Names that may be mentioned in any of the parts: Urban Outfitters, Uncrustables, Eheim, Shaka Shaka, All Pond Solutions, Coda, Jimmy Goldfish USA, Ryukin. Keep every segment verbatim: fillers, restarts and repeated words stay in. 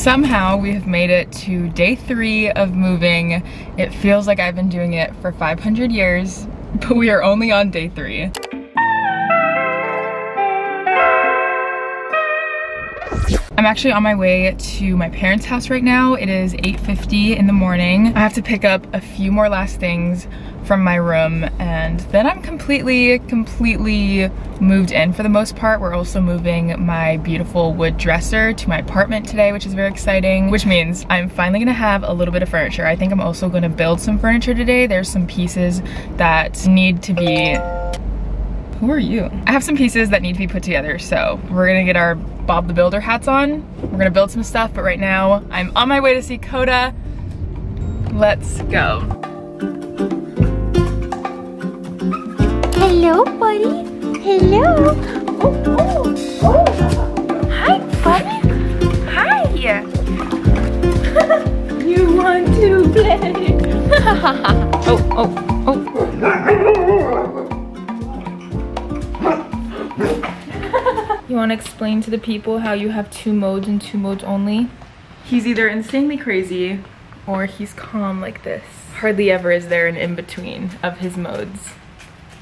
Somehow we have made it to day three of moving. It feels like I've been doing it for five hundred years, but we are only on day three. I'm actually on my way to my parents' house right now. It is eight fifty in the morning. I have to pick up a few more last things from my room, and then I'm completely, completely moved in for the most part. We're also moving my beautiful wood dresser to my apartment today, which is very exciting, which means I'm finally gonna have a little bit of furniture. I think I'm also gonna build some furniture today. There's some pieces that need to be... Who are you? I have some pieces that need to be put together, so we're gonna get our Bob the Builder hats on. We're gonna build some stuff, but right now I'm on my way to see Coda. Let's go. Hello, buddy. Hello. Oh, oh, oh. Hi, buddy. Hi. You want to play? Oh, oh, oh. You want to explain to the people how you have two modes and two modes only? He's either insanely crazy or he's calm like this. Hardly ever is there an in-between of his modes.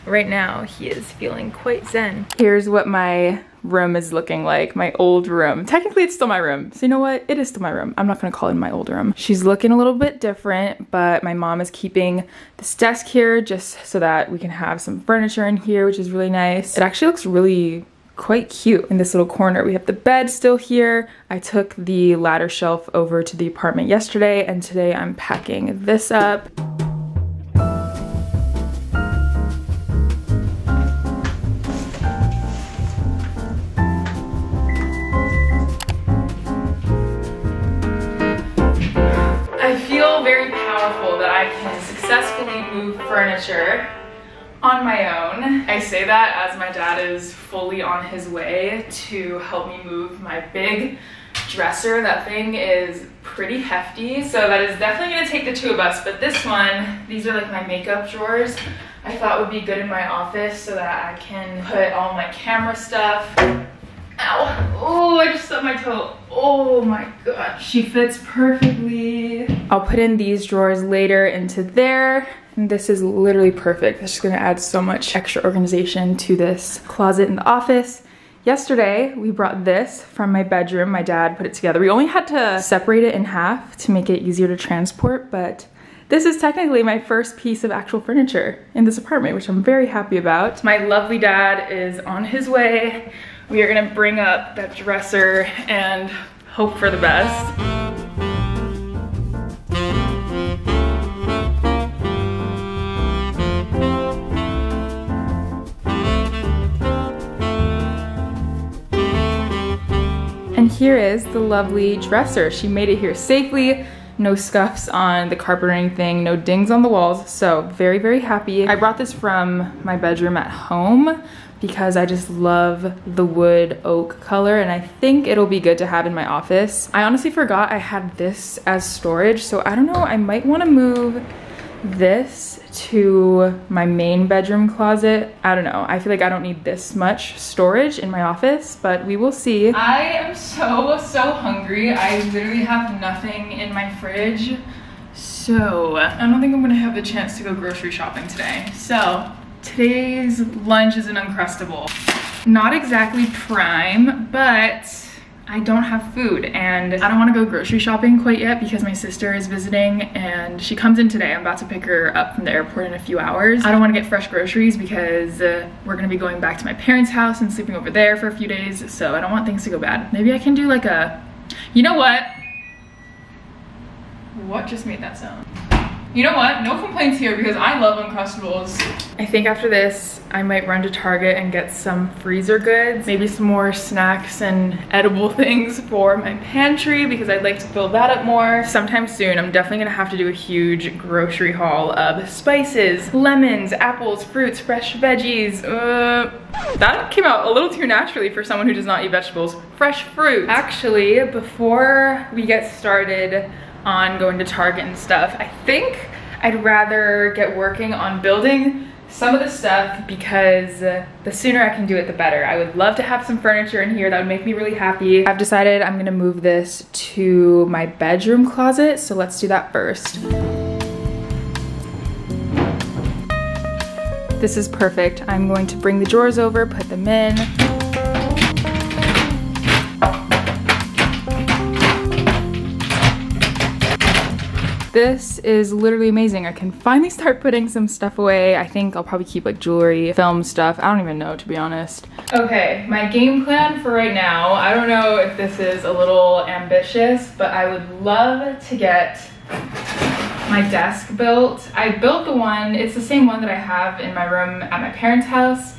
Right now, he is feeling quite zen. Here's what my room is looking like, my old room. Technically, it's still my room. So you know what? It is still my room. I'm not going to call it my old room. She's looking a little bit different, but my mom is keeping this desk here just so that we can have some furniture in here, which is really nice. It actually looks really quite cute in this little corner. We have the bed still here. I took the ladder shelf over to the apartment yesterday, and today I'm packing this up. I feel very powerful that I can successfully move furniture on my own. I say that as my dad is fully on his way to help me move my big dresser. That thing is pretty hefty, so that is definitely gonna take the two of us, but this one, these are like my makeup drawers, I thought would be good in my office so that I can put all my camera stuff. Ow, oh, I just stubbed my toe. Oh my god, she fits perfectly. I'll put in these drawers later into there. This is literally perfect. It's just gonna add so much extra organization to this closet in the office. Yesterday, we brought this from my bedroom. My dad put it together. We only had to separate it in half to make it easier to transport, but this is technically my first piece of actual furniture in this apartment, which I'm very happy about. My lovely dad is on his way. We are gonna bring up that dresser and hope for the best. Here is the lovely dresser. She made it here safely. No scuffs on the carpet or anything, no dings on the walls. So very, very happy. I brought this from my bedroom at home because I just love the wood oak color, and I think it'll be good to have in my office. I honestly forgot I had this as storage, so I don't know, I might want to move this to my main bedroom closet. I don't know. I feel like I don't need this much storage in my office, but we will see. I am so, so hungry. I literally have nothing in my fridge, so I don't think I'm gonna have the chance to go grocery shopping today. So today's lunch is an Uncrustable. Not exactly prime, but I don't have food, and I don't want to go grocery shopping quite yet because my sister is visiting and she comes in today. I'm about to pick her up from the airport in a few hours. I don't want to get fresh groceries because uh, we're going to be going back to my parents' house and sleeping over there for a few days, so I don't want things to go bad. Maybe I can do like a... You know what? What just made that sound? You know what? No complaints here because I love Uncrustables. I think after this, I might run to Target and get some freezer goods, maybe some more snacks and edible things for my pantry because I'd like to fill that up more. Sometime soon, I'm definitely gonna have to do a huge grocery haul of spices, lemons, apples, fruits, fresh veggies. Uh, that came out a little too naturally for someone who does not eat vegetables. Fresh fruit. Actually, before we get started on going to Target and stuff, I think I'd rather get working on building some of the stuff because the sooner I can do it, the better. I would love to have some furniture in here. That would make me really happy. I've decided I'm gonna move this to my bedroom closet, so let's do that first. This is perfect. I'm going to bring the drawers over, put them in. This is literally amazing. I can finally start putting some stuff away. I think I'll probably keep like jewelry, film stuff. I don't even know, to be honest. Okay, my game plan for right now, I don't know if this is a little ambitious, but I would love to get my desk built. I built the one, it's the same one that I have in my room at my parents' house,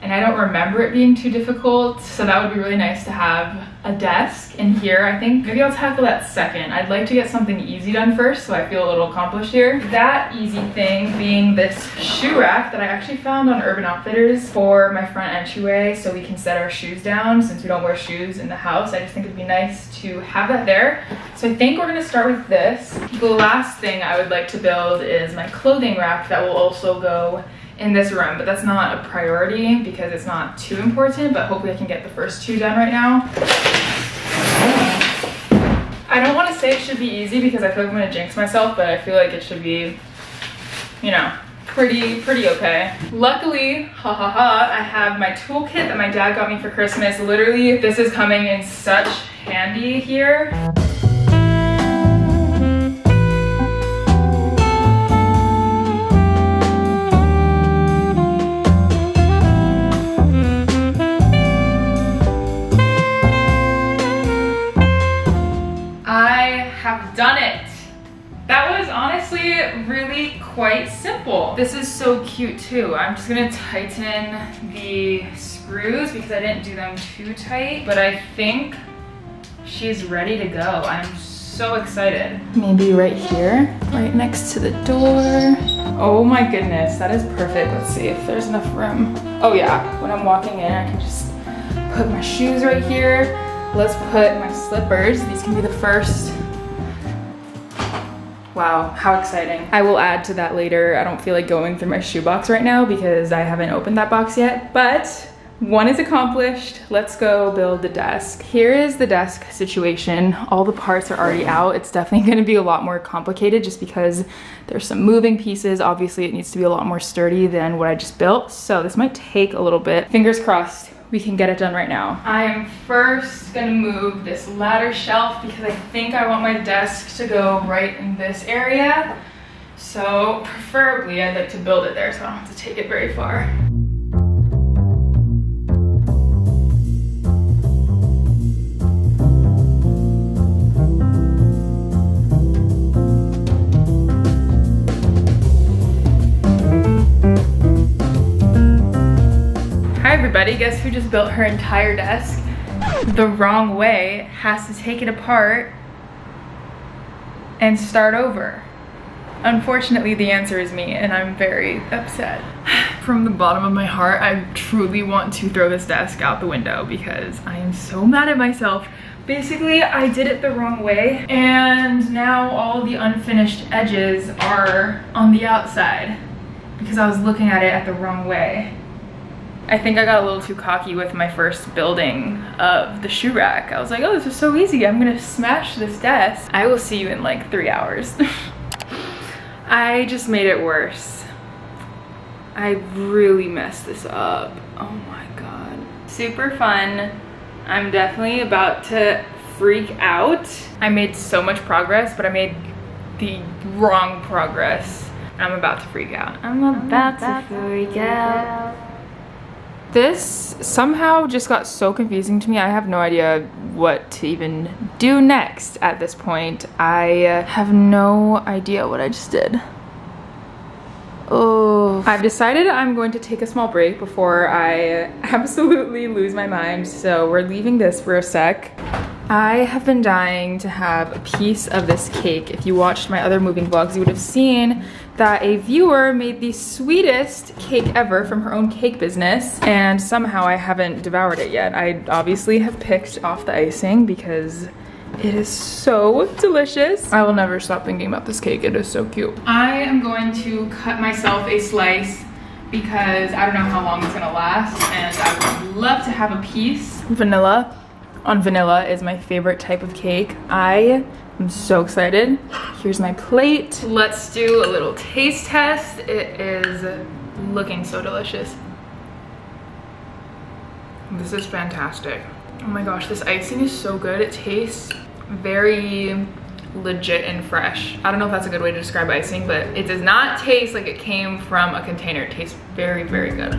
and I don't remember it being too difficult, so that would be really nice to have a desk in here. I think maybe I'll tackle that second. I'd like to get something easy done first, so I feel a little accomplished here. That easy thing being this shoe rack that I actually found on Urban Outfitters for my front entryway, so we can set our shoes down since we don't wear shoes in the house. I just think it'd be nice to have that there. So I think we're gonna start with this. The last thing I would like to build is my clothing rack that will also go in this room, but that's not a priority because it's not too important, but hopefully I can get the first two done right now. I don't want to say it should be easy because I feel like I'm gonna jinx myself, but I feel like it should be, you know, pretty pretty okay. Luckily, ha ha ha, I have my toolkit that my dad got me for Christmas. Literally, this is coming in such handy here. Done it. That was honestly really quite simple. This is so cute too. I'm just gonna tighten the screws because I didn't do them too tight, but I think she's ready to go. I'm so excited. Maybe right here, right next to the door. Oh my goodness, that is perfect. Let's see if there's enough room. Oh yeah, when I'm walking in, I can just put my shoes right here. Let's put my slippers. These can be the first. Wow, how exciting. I will add to that later. I don't feel like going through my shoebox right now because I haven't opened that box yet, but one is accomplished. Let's go build the desk. Here is the desk situation. All the parts are already out. It's definitely gonna be a lot more complicated just because there's some moving pieces. Obviously, it needs to be a lot more sturdy than what I just built, so this might take a little bit. Fingers crossed. We can get it done right now. I am first gonna move this ladder shelf because I think I want my desk to go right in this area. So preferably I'd like to build it there so I don't have to take it very far. Everybody, guess who just built her entire desk the wrong way, has to take it apart and start over. Unfortunately, the answer is me, and I'm very upset. From the bottom of my heart, I truly want to throw this desk out the window because I am so mad at myself. Basically, I did it the wrong way, and now all the unfinished edges are on the outside because I was looking at it at the wrong way. I think I got a little too cocky with my first building of the shoe rack. I was like, oh, this is so easy. I'm gonna smash this desk. I will see you in like three hours. I just made it worse. I really messed this up. Oh my God. Super fun. I'm definitely about to freak out. I made so much progress, but I made the wrong progress. I'm about to freak out. I'm about, I'm about to freak out. out. This somehow just got so confusing to me. I have no idea what to even do next at this point. I have no idea what I just did. Oh, I've decided I'm going to take a small break before I absolutely lose my mind. So we're leaving this for a sec. I have been dying to have a piece of this cake. If you watched my other moving vlogs, you would have seen that a viewer made the sweetest cake ever from her own cake business, and somehow I haven't devoured it yet. I obviously have picked off the icing because it is so delicious. I will never stop thinking about this cake. It is so cute. I am going to cut myself a slice because I don't know how long it's gonna last, and I would love to have a piece. Vanilla on vanilla is my favorite type of cake. I am so excited. Here's my plate. Let's do a little taste test. It is looking so delicious. This is fantastic. Oh my gosh, this icing is so good. It tastes very legit and fresh. I don't know if that's a good way to describe icing, but it does not taste like it came from a container. It tastes very, very good.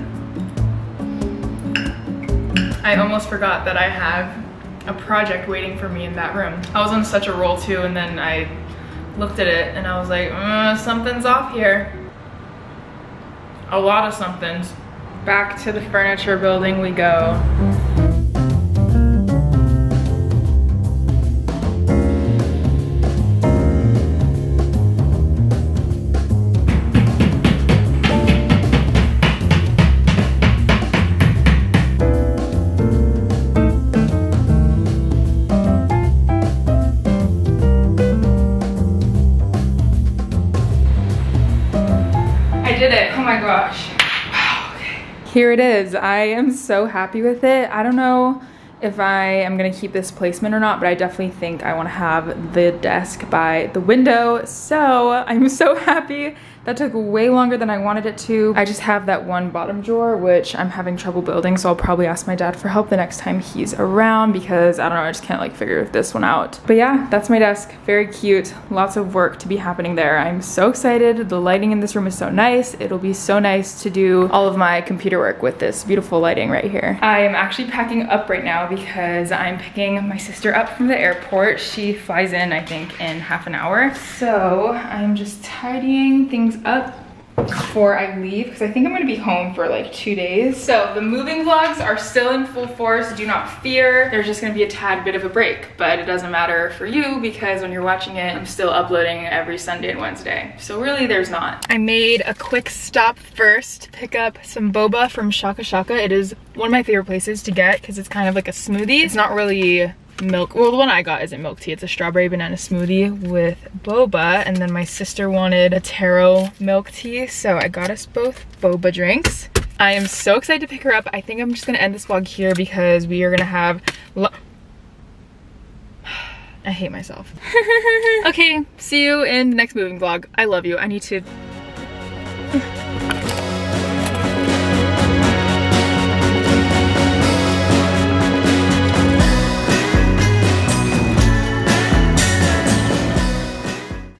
I almost forgot that I have a project waiting for me in that room. I was on such a roll too, and then I looked at it and I was like, mm, something's off here. A lot of somethings. Back to the furniture building we go. Here it is. I am so happy with it. I don't know if I am gonna keep this placement or not, but I definitely think I wanna have the desk by the window. So I'm so happy. That took way longer than I wanted it to. I just have that one bottom drawer, which I'm having trouble building, so I'll probably ask my dad for help the next time he's around, because I don't know, I just can't like figure this one out. But yeah, that's my desk. Very cute. Lots of work to be happening there. I'm so excited. The lighting in this room is so nice. It'll be so nice to do all of my computer work with this beautiful lighting right here. I am actually packing up right now because because I'm picking my sister up from the airport. She flies in, I think, in half an hour. So I'm just tidying things up before I leave, because I think I'm gonna be home for like two days. So the moving vlogs are still in full force. Do not fear. There's just gonna be a tad bit of a break, but it doesn't matter for you because when you're watching it, I'm still uploading every Sunday and Wednesday. So really there's not. I made a quick stop first to pick up some boba from Shaka Shaka. It is one of my favorite places to get because it's kind of like a smoothie. It's not really milk, well the one I got isn't milk tea, it's a strawberry banana smoothie with boba, and then my sister wanted a taro milk tea, so I got us both boba drinks. I am so excited to pick her up. I think I'm just gonna end this vlog here because we are gonna have lo- I hate myself. Okay, see you in next moving vlog. I love you. I need to